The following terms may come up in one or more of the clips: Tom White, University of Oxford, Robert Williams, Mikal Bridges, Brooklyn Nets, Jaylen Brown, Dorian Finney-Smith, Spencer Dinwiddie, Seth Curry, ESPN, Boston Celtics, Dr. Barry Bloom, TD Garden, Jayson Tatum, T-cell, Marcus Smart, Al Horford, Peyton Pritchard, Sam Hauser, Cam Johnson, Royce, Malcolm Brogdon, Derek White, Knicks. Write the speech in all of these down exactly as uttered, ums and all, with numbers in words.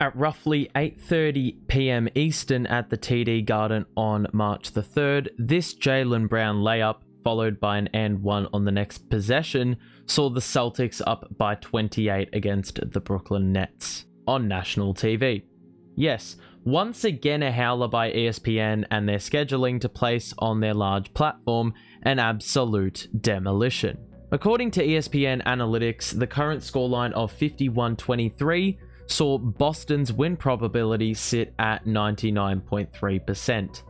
at roughly eight thirty p m Eastern at the T D Garden on March the third. This Jaylen Brown layup, followed by an and one on the next possession, saw the Celtics up by twenty-eight against the Brooklyn Nets on national T V. Yes, once again a howler by E S P N and their scheduling to place on their large platform an absolute demolition. According to E S P N Analytics, the current scoreline of fifty-one twenty-three saw Boston's win probability sit at ninety-nine point three percent.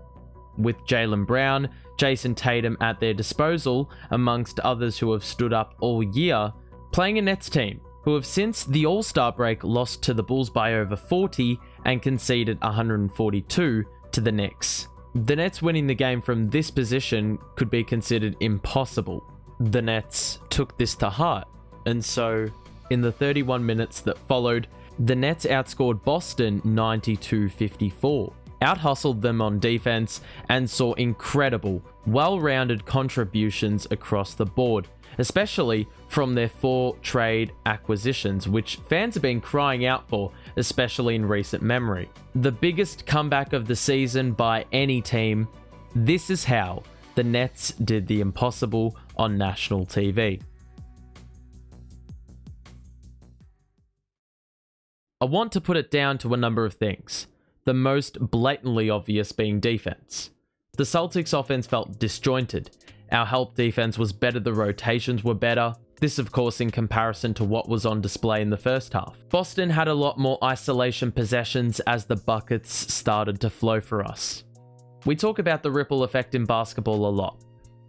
With Jaylen Brown, Jayson Tatum at their disposal, amongst others who have stood up all year, playing a Nets team who have since the All-Star break lost to the Bulls by over forty and conceded one hundred forty-two to the Knicks. The Nets winning the game from this position could be considered impossible. The Nets took this to heart, and so in the thirty-one minutes that followed, the Nets outscored Boston ninety-two fifty-four, out-hustled them on defense, and saw incredible, well-rounded contributions across the board, especially from their four trade acquisitions, which fans have been crying out for, especially in recent memory. The biggest comeback of the season by any team. This is how the Nets did the impossible on national T V. I want to put it down to a number of things, the most blatantly obvious being defense. The Celtics offense felt disjointed. Our help defense was better, the rotations were better. This, of course, in comparison to what was on display in the first half. Boston had a lot more isolation possessions as the buckets started to flow for us. We talk about the ripple effect in basketball a lot.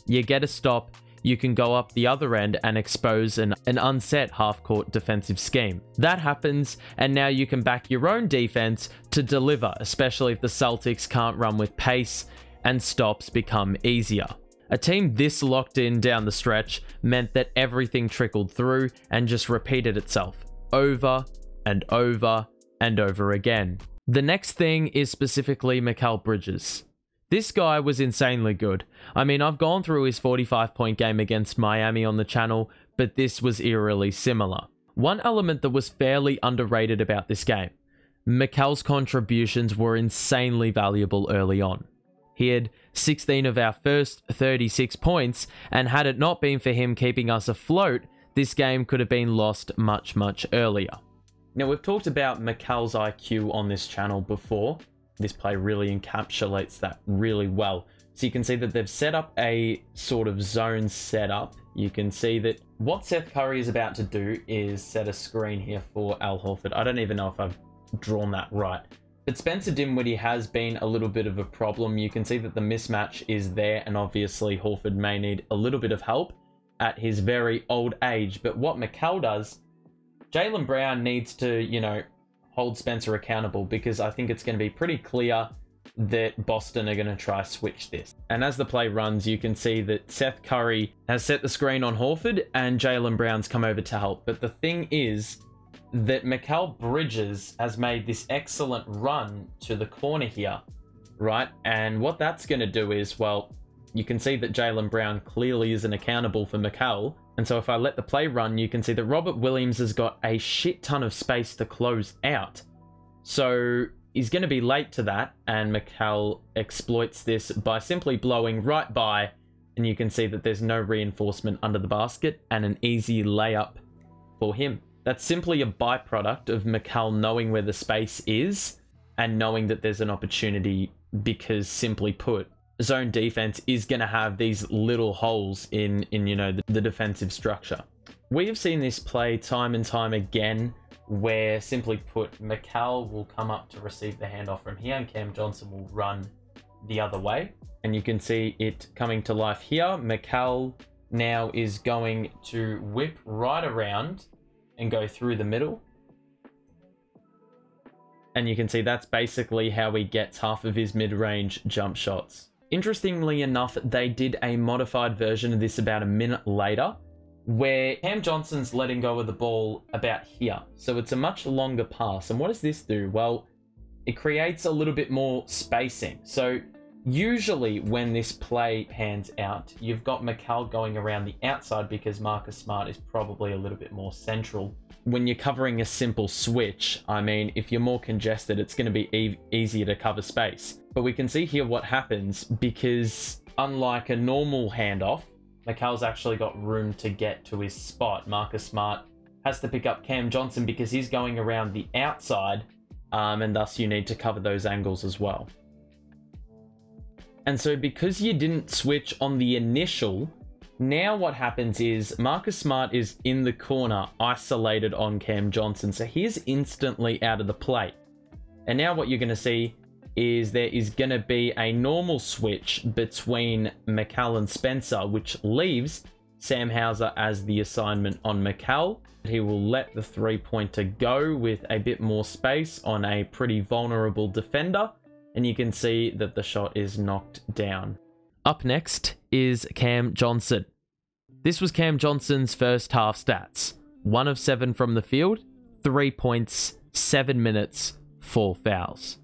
You get a stop, you can go up the other end and expose an, an unset half-court defensive scheme. That happens, and now you can back your own defense to deliver, especially if the Celtics can't run with pace and stops become easier. A team this locked in down the stretch meant that everything trickled through and just repeated itself over and over and over again. The next thing is specifically Mikal Bridges. This guy was insanely good. I mean, I've gone through his forty-five point game against Miami on the channel, but this was eerily similar. One element that was fairly underrated about this game, Mikal's contributions were insanely valuable early on. He had sixteen of our first thirty-six points, and had it not been for him keeping us afloat, this game could have been lost much, much earlier. Now, we've talked about Mikal's I Q on this channel before. This play really encapsulates that really well. So you can see that they've set up a sort of zone setup. You can see that what Seth Curry is about to do is set a screen here for Al Horford. I don't even know if I've drawn that right. But Spencer Dinwiddie has been a little bit of a problem. You can see that the mismatch is there, and obviously Horford may need a little bit of help at his very old age. But what Mikal does, Jaylen Brown needs to, you know, hold Spencer accountable, because I think it's going to be pretty clear that Boston are going to try switch this. And as the play runs, you can see that Seth Curry has set the screen on Horford and Jaylen Brown's come over to help. But the thing is that Mikal Bridges has made this excellent run to the corner here, right? And what that's going to do is, well, you can see that Jaylen Brown clearly isn't accountable for Mikal. And so if I let the play run, you can see that Robert Williams has got a shit ton of space to close out. So he's going to be late to that, and Mikal exploits this by simply blowing right by. And you can see that there's no reinforcement under the basket and an easy layup for him. That's simply a byproduct of Mikal knowing where the space is and knowing that there's an opportunity, because simply put, zone defense is going to have these little holes in, in you know, the, the defensive structure. We have seen this play time and time again where, simply put, Mikal will come up to receive the handoff from here and Cam Johnson will run the other way. And you can see it coming to life here. Mikal now is going to whip right around and go through the middle. And you can see that's basically how he gets half of his mid-range jump shots. Interestingly enough, they did a modified version of this about a minute later, where Cam Johnson's letting go of the ball about here. So it's a much longer pass. And what does this do? Well, it creates a little bit more spacing. So usually when this play pans out, you've got Mikal going around the outside because Marcus Smart is probably a little bit more central. When you're covering a simple switch, I mean, if you're more congested, it's going to be e easier to cover space. But we can see here what happens because unlike a normal handoff, Mikal's actually got room to get to his spot. Marcus Smart has to pick up Cam Johnson because he's going around the outside, um, and thus you need to cover those angles as well. And so because you didn't switch on the initial, now what happens is Marcus Smart is in the corner, isolated on Cam Johnson. So he's instantly out of the play. And now what you're going to see is there is going to be a normal switch between Mikal and Spencer, which leaves Sam Hauser as the assignment on Mikal. He will let the three-pointer go with a bit more space on a pretty vulnerable defender. And you can see that the shot is knocked down. Up next is Cam Johnson. This was Cam Johnson's first half stats. One of seven from the field, three points, seven minutes, four fouls.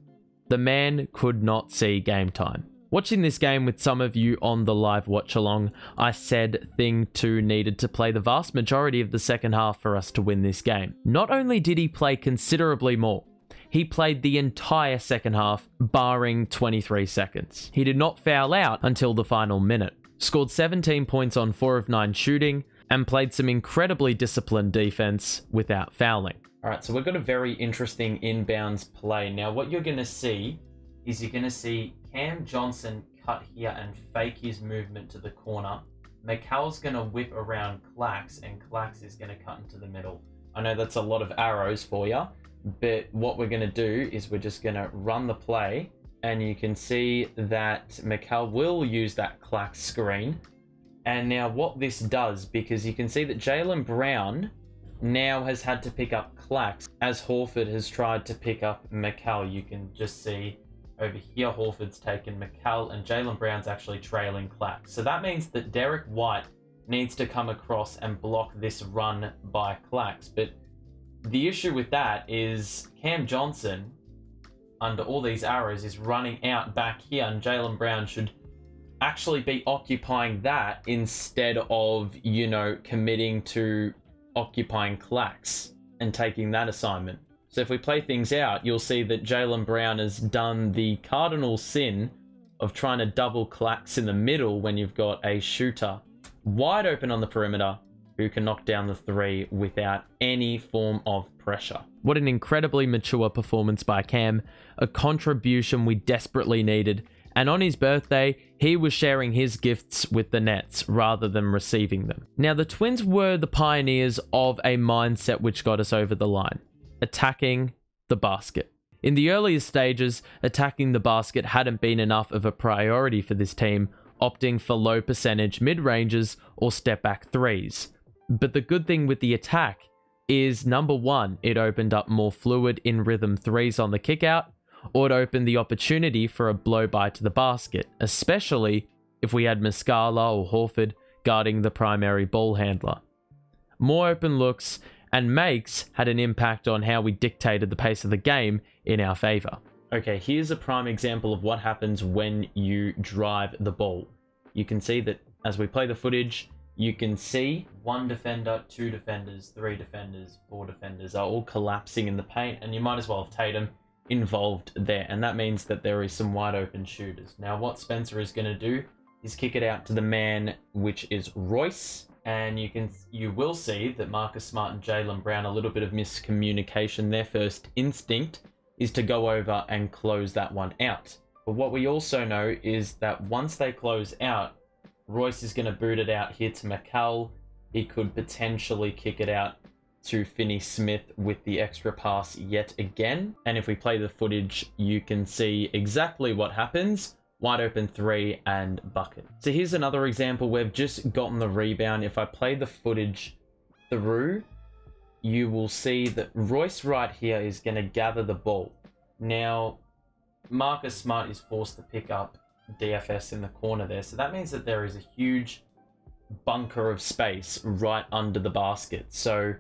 The man could not see game time. Watching this game with some of you on the live watch along, I said Thing two needed to play the vast majority of the second half for us to win this game. Not only did he play considerably more, he played the entire second half, barring twenty-three seconds. He did not foul out until the final minute. Scored seventeen points on four of nine shooting, and played some incredibly disciplined defense without fouling. All right, so we've got a very interesting inbounds play. Now, what you're going to see is you're going to see Cam Johnson cut here and fake his movement to the corner. Mikal's going to whip around Clax, and Clax is going to cut into the middle. I know that's a lot of arrows for you, but what we're going to do is we're just going to run the play, and you can see that Mikal will use that Clax screen. And now what this does, because you can see that Jaylen Brown now has had to pick up Clax as Horford has tried to pick up Mikal. You can just see over here Horford's taken Mikal and Jaylen Brown's actually trailing Clax. So that means that Derek White needs to come across and block this run by Clax. But the issue with that is Cam Johnson, under all these arrows, is running out back here, and Jaylen Brown should actually be occupying that instead of, you know, committing to occupying Clax and taking that assignment. So if we play things out, you'll see that Jaylen Brown has done the cardinal sin of trying to double Clax in the middle when you've got a shooter wide open on the perimeter who can knock down the three without any form of pressure. What an incredibly mature performance by Cam, a contribution we desperately needed, and on his birthday, he was sharing his gifts with the Nets rather than receiving them. Now, the Twins were the pioneers of a mindset which got us over the line, attacking the basket. In the earlier stages, attacking the basket hadn't been enough of a priority for this team, opting for low percentage mid-ranges or step-back threes. But the good thing with the attack is, number one, it opened up more fluid in rhythm threes on the kickout, or it opened the opportunity for a blow by to the basket, especially if we had Muscala or Horford guarding the primary ball handler. More open looks and makes had an impact on how we dictated the pace of the game in our favor. Okay, here's a prime example of what happens when you drive the ball. You can see that as we play the footage, you can see one defender, two defenders, three defenders, four defenders are all collapsing in the paint, and you might as well have Tatum involved there, and that means that there is some wide open shooters. Now what Spencer is going to do is kick it out to the man, which is Royce, and you can you will see that Marcus Smart and Jaylen Brown, a little bit of miscommunication. Their first instinct is to go over and close that one out, but what we also know is that once they close out, Royce is going to boot it out here to Mikal. He could potentially kick it out to Finney-Smith with the extra pass yet again. And if we play the footage, you can see exactly what happens. Wide open three and bucket. So here's another example. We've just gotten the rebound. If I play the footage through, you will see that Royce right here is going to gather the ball. Now, Marcus Smart is forced to pick up D F S in the corner there. So that means that there is a huge bunker of space right under the basket. So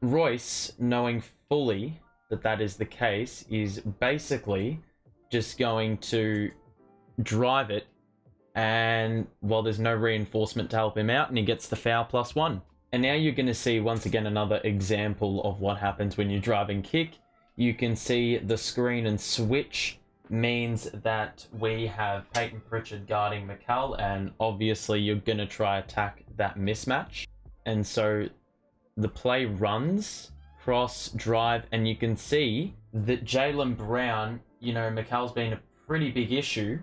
Royce, knowing fully that that is the case, is basically just going to drive it, and well, there's no reinforcement to help him out, and he gets the foul plus one. And now you're going to see once again another example of what happens when you drive and kick. You can see the screen and switch means that we have Peyton Pritchard guarding Mikal, and obviously you're going to try attack that mismatch. And so the play runs, cross, drive, and you can see that Jaylen Brown, you know, Mikal's been a pretty big issue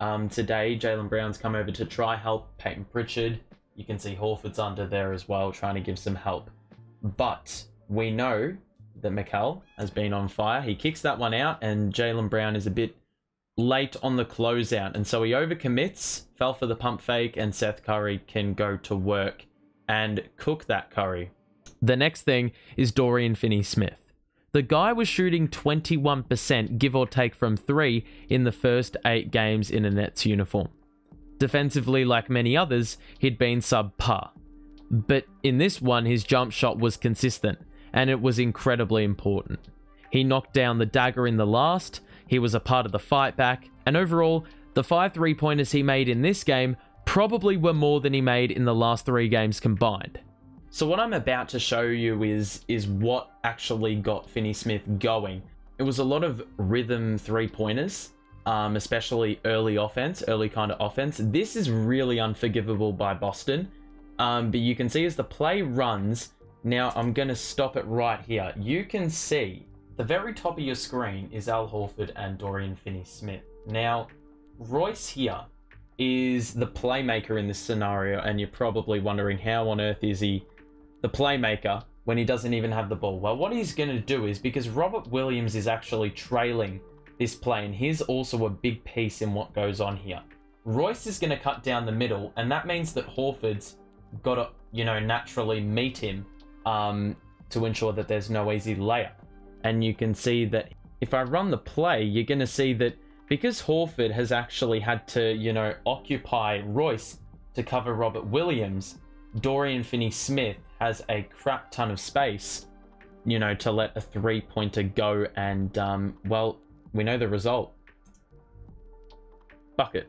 um, today. Jaylen Brown's come over to try help Peyton Pritchard. You can see Horford's under there as well, trying to give some help. But we know that Mikal has been on fire. He kicks that one out, and Jaylen Brown is a bit late on the closeout. And so he overcommits, fell for the pump fake, and Seth Curry can go to work and cook that Curry. The next thing is Dorian Finney-Smith. The guy was shooting twenty-one percent, give or take, from three in the first eight games in a Nets uniform. Defensively, like many others, he'd been subpar. But in this one, his jump shot was consistent, and it was incredibly important. He knocked down the dagger in the last, he was a part of the fight back, and overall, the five three-pointers he made in this game probably were more than he made in the last three games combined. So what I'm about to show you is, is what actually got Finney-Smith going. It was a lot of rhythm three-pointers, um, especially early offense, early kind of offense. This is really unforgivable by Boston, um, but you can see as the play runs. Now, I'm going to stop it right here. You can see the very top of your screen is Al Horford and Dorian Finney-Smith. Now, Royce here is the playmaker in this scenario, and you're probably wondering how on earth is he the playmaker when he doesn't even have the ball. Well, what he's going to do is, because Robert Williams is actually trailing this play, and he's also a big piece in what goes on here. Royce is going to cut down the middle, and that means that Horford's got to, you know, naturally meet him Um, to ensure that there's no easy layup. And you can see that if I run the play, you're going to see that because Horford has actually had to, you know, occupy Royce to cover Robert Williams, Dorian Finney-Smith has a crap ton of space, you know, to let a three-pointer go. And, um, well, we know the result. Bucket.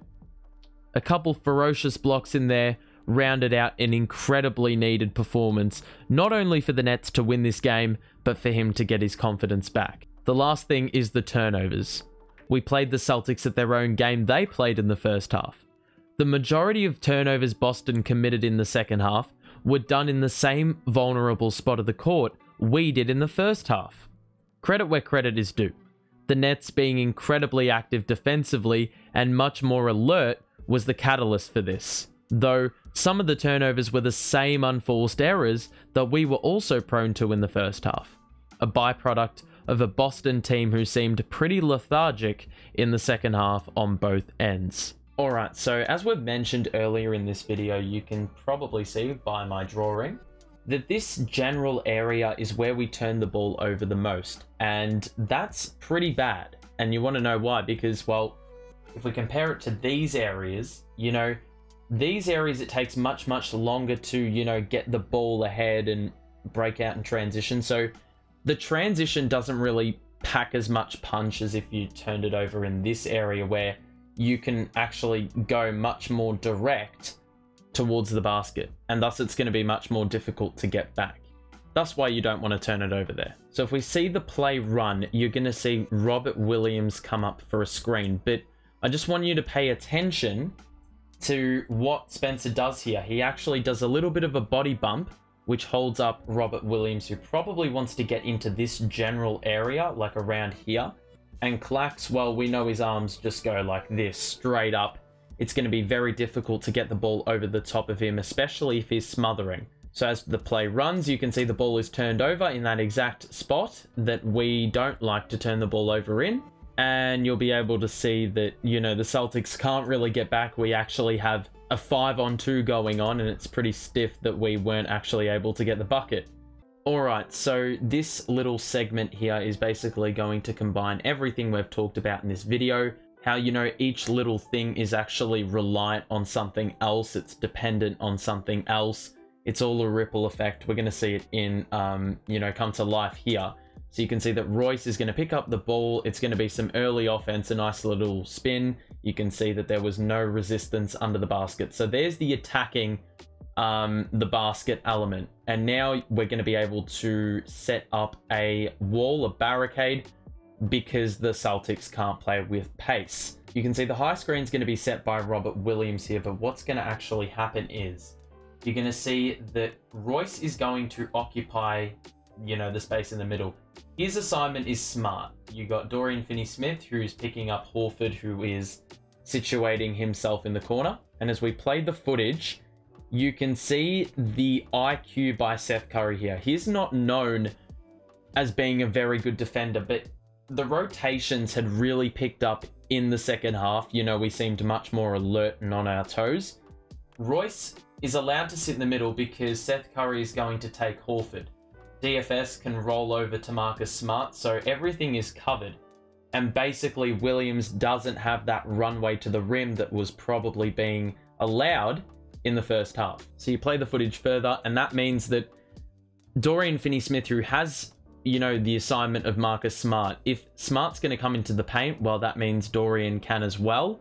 A couple ferocious blocks in there rounded out an incredibly needed performance, not only for the Nets to win this game, but for him to get his confidence back. The last thing is the turnovers. We played the Celtics at their own game they played in the first half. The majority of turnovers Boston committed in the second half were done in the same vulnerable spot of the court we did in the first half. Credit where credit is due. The Nets being incredibly active defensively and much more alert was the catalyst for this. Though some of the turnovers were the same unforced errors that we were also prone to in the first half, a byproduct of a Boston team who seemed pretty lethargic in the second half on both ends. Alright, so as we've mentioned earlier in this video, you can probably see by my drawing that this general area is where we turn the ball over the most, and that's pretty bad. And you want to know why, because, well, if we compare it to these areas, you know, these areas it takes much, much longer to, you know, get the ball ahead and break out and transition. So the transition doesn't really pack as much punch as if you turned it over in this area where you can actually go much more direct towards the basket. And thus it's going to be much more difficult to get back. That's why you don't want to turn it over there. So if we see the play run, you're going to see Robert Williams come up for a screen. But I just want you to pay attention to what Spencer does here. He actually does a little bit of a body bump, which holds up Robert Williams, who probably wants to get into this general area, like around here. And Clax, well, we know his arms just go like this, straight up. It's going to be very difficult to get the ball over the top of him, especially if he's smothering. So as the play runs, you can see the ball is turned over in that exact spot that we don't like to turn the ball over in. And you'll be able to see that, you know, the Celtics can't really get back. We actually have a five on two going on, and it's pretty stiff that we weren't actually able to get the bucket. All right, so this little segment here is basically going to combine everything we've talked about in this video, how, you know, each little thing is actually reliant on something else. It's dependent on something else. It's all a ripple effect. We're going to see it in, um, you know, come to life here. So you can see that Royce is going to pick up the ball. It's going to be some early offense, a nice little spin. you can see that there was no resistance under the basket. So there's the attacking um, the basket element. And now we're going to be able to set up a wall, a barricade, because the Celtics can't play with pace. You can see the high screen is going to be set by Robert Williams here, but what's going to actually happen is you're going to see that Royce is going to occupy, you know, the space in the middle. His assignment is smart. You got Dorian Finney-Smith, who is picking up Horford, who is situating himself in the corner. And as we play the footage, you can see the I Q by Seth Curry here. He's not known as being a very good defender, but the rotations had really picked up in the second half. You know, we seemed much more alert and on our toes. Royce is allowed to sit in the middle because Seth Curry is going to take Horford. D F S can roll over to Marcus Smart, so everything is covered. And basically, Williams doesn't have that runway to the rim that was probably being allowed in the first half. So you play the footage further, and that means that Dorian Finney-Smith, who has, you know, the assignment of Marcus Smart, if Smart's going to come into the paint, well, that means Dorian can as well.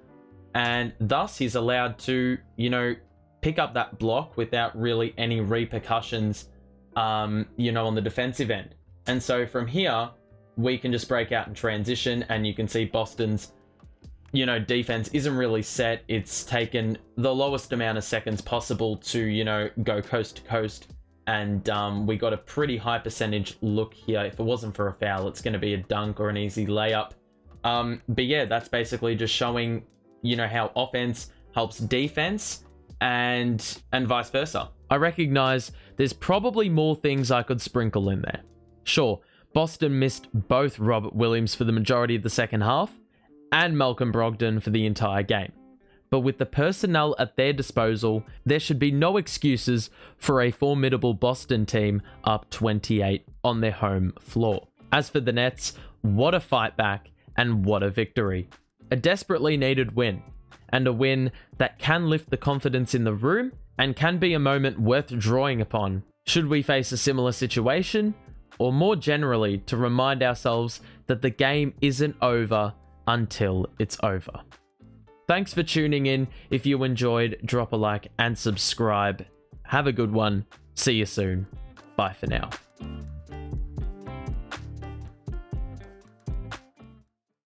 And thus, he's allowed to, you know, pick up that block without really any repercussions, um, you know, on the defensive end. And so from here, we can just break out and transition, and you can see Boston's, you know, defense isn't really set. It's taken the lowest amount of seconds possible to, you know, go coast to coast. And um, we got a pretty high percentage look here. If it wasn't for a foul, it's going to be a dunk or an easy layup. Um, but yeah, that's basically just showing, you know, how offense helps defense, and and vice versa. I recognize there's probably more things I could sprinkle in there. Sure, Boston missed both Robert Williams for the majority of the second half and Malcolm Brogdon for the entire game. But with the personnel at their disposal, there should be no excuses for a formidable Boston team up twenty-eight on their home floor. As for the Nets, what a fight back and what a victory. A desperately needed win, and a win that can lift the confidence in the room and can be a moment worth drawing upon should we face a similar situation, or more generally to remind ourselves that the game isn't over until it's over. Thanks for tuning in. If you enjoyed, drop a like and subscribe. Have a good one. See you soon. Bye for now.